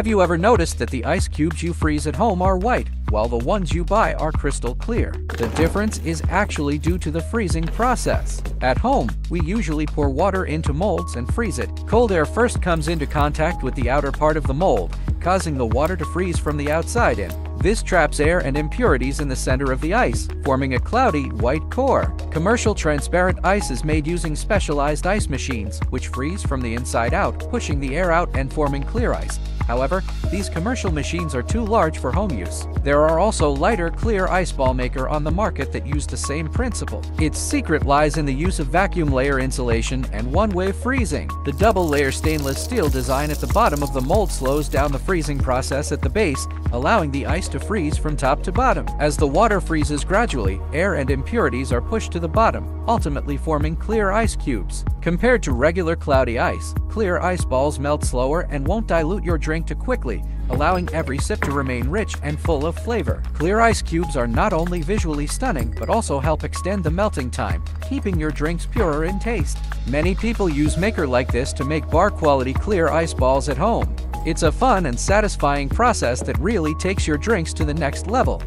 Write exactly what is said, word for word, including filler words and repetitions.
Have you ever noticed that the ice cubes you freeze at home are white, while the ones you buy are crystal clear? The difference is actually due to the freezing process. At home, we usually pour water into molds and freeze it. Cold air first comes into contact with the outer part of the mold, causing the water to freeze from the outside in. This traps air and impurities in the center of the ice, forming a cloudy, white core. Commercial transparent ice is made using specialized ice machines, which freeze from the inside out, pushing the air out and forming clear ice. However, these commercial machines are too large for home use. There are also lighter, clear ice ball maker on the market that use the same principle. Its secret lies in the use of vacuum layer insulation and one-way freezing. The double-layer stainless steel design at the bottom of the mold slows down the freezing process at the base, allowing the ice to freeze from top to bottom. As the water freezes gradually, air and impurities are pushed to the bottom, ultimately forming clear ice cubes. Compared to regular cloudy ice, clear ice balls melt slower and won't dilute your drink too quickly, allowing every sip to remain rich and full of flavor. Clear ice cubes are not only visually stunning but also help extend the melting time, keeping your drinks purer in taste. Many people use maker like this to make bar-quality clear ice balls at home. It's a fun and satisfying process that really takes your drinks to the next level.